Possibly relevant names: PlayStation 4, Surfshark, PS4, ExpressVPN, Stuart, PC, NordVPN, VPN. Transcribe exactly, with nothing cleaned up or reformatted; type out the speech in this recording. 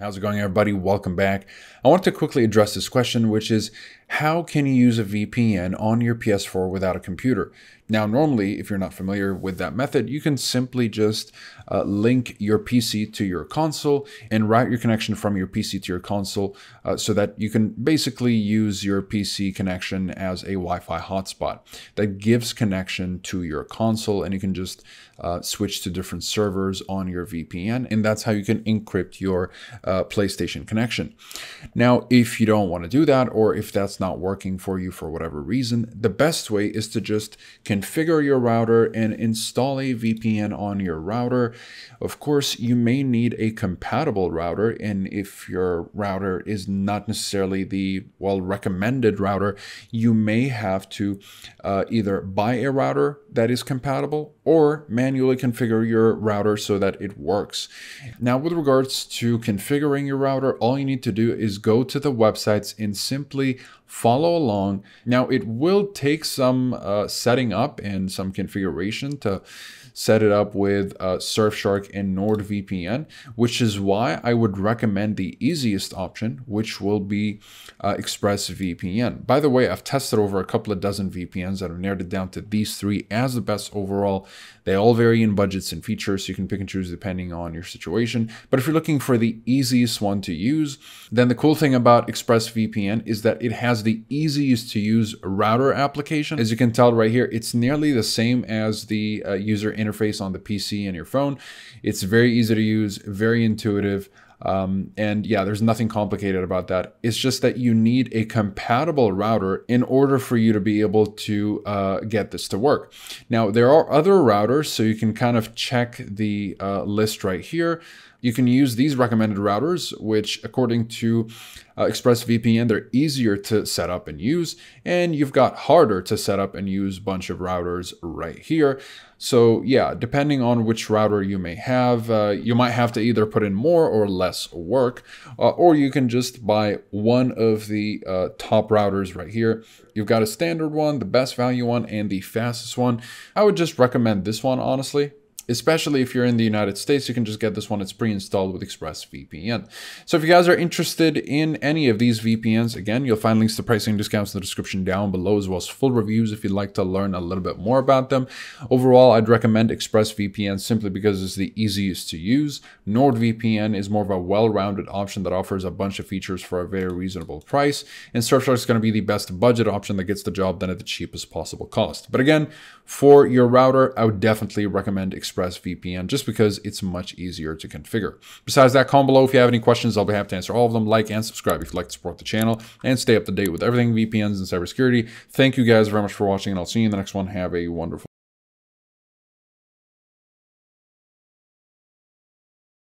How's it going, everybody? Welcome back. I want to quickly address this question, which is how can you use a V P N on your P S four without a computer? Now, normally, if you're not familiar with that method, you can simply just uh, link your P C to your console and route your connection from your P C to your console uh, so that you can basically use your P C connection as a Wi-Fi hotspot that gives connection to your console, and you can just uh, switch to different servers on your V P N, and that's how you can encrypt your Uh, PlayStation connection. Now, if you don't want to do that, or if that's not working for you for whatever reason, the best way is to just configure your router and install a V P N on your router. Of course, you may need a compatible router, and if your router is not necessarily the well recommended router, you may have to uh, either buy a router that is compatible or manually configure your router so that it works. Now, with regards to configuring Configuring your router, all you need to do is go to the websites and simply follow along. Now, it will take some uh, setting up and some configuration to set it up with uh, Surfshark and NordVPN, which is why I would recommend the easiest option, which will be uh, ExpressVPN. By the way, I've tested over a couple of dozen V P Ns that have narrowed it down to these three as the best overall. They all vary in budgets and features, so you can pick and choose depending on your situation. But if you're looking for the easiest one to use, then the cool thing about ExpressVPN is that it has the easiest to use router application. As you can tell right here, it's nearly the same as the uh, user interface on the P C and your phone. It's very easy to use, very intuitive. Um, and yeah, there's nothing complicated about that. It's just that you need a compatible router in order for you to be able to uh, get this to work. Now, there are other routers, so you can kind of check the uh, list right here. You can use these recommended routers, which according to uh, ExpressVPN, they're easier to set up and use, and you've got harder to set up and use bunch of routers right here. So yeah, depending on which router you may have, uh, you might have to either put in more or less work, uh, or you can just buy one of the uh, top routers right here. You've got a standard one, the best value one, and the fastest one. I would just recommend this one, honestly. Especially if you're in the United States, you can just get this one. It's pre-installed with ExpressVPN. So if you guys are interested in any of these V P Ns, again, you'll find links to pricing discounts in the description down below, as well as full reviews if you'd like to learn a little bit more about them. Overall, I'd recommend ExpressVPN simply because it's the easiest to use. NordVPN is more of a well-rounded option that offers a bunch of features for a very reasonable price. And Surfshark is going to be the best budget option that gets the job done at the cheapest possible cost. But again, for your router, I would definitely recommend ExpressVPN. ExpressVPN just because it's much easier to configure. Besides that, comment below if you have any questions. I'll be happy to answer all of them. Like and subscribe if you'd like to support the channel and stay up to date with everything V P Ns and cybersecurity. Thank you guys very much for watching, and I'll see you in the next one. Have a wonderful day.